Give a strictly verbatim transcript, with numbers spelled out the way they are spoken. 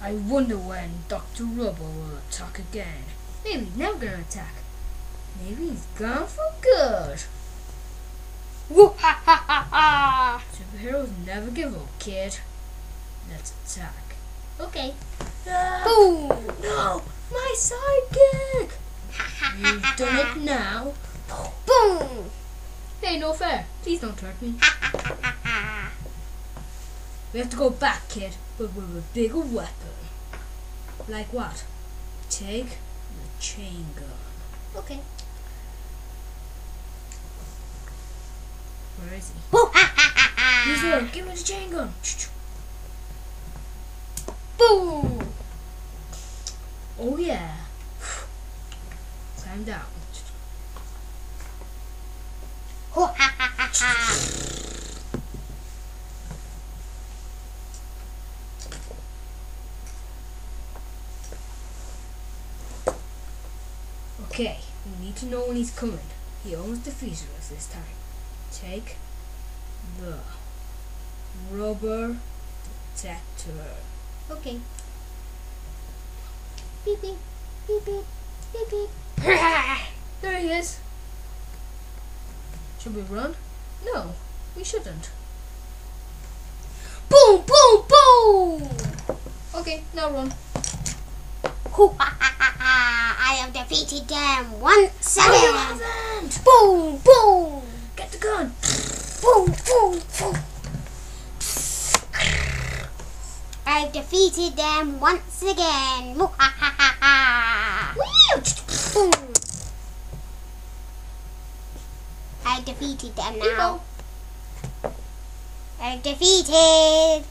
I wonder when Doctor Rubber will attack again. Maybe he's never gonna attack. Maybe he's gone for good. Woo ha ha ha ha! Superheroes never give up, kid. Let's attack. Okay. Ah, boom! No! My sidekick! You've done it now. Boom! Hey, no fair. Please don't hurt me. We have to go back, kid, but with a bigger weapon. Like what? Take the chain gun. Okay. Where is he? Boom! He's there. Give me the chain gun. Boom! Oh yeah. Climb down. Oh, ha, ha, ha, ha. Okay, we need to know when he's coming. He almost defeated us this time. Take the rubber detector. Okay. Beep beep beep beep beep beep. There he is. Should we run? No, we shouldn't. Boom, boom, boom! Okay, now run. I have defeated them once again. Boom, boom! Get the gun. Boom, boom, boom! I've defeated them once again. I defeated them now. I defeated.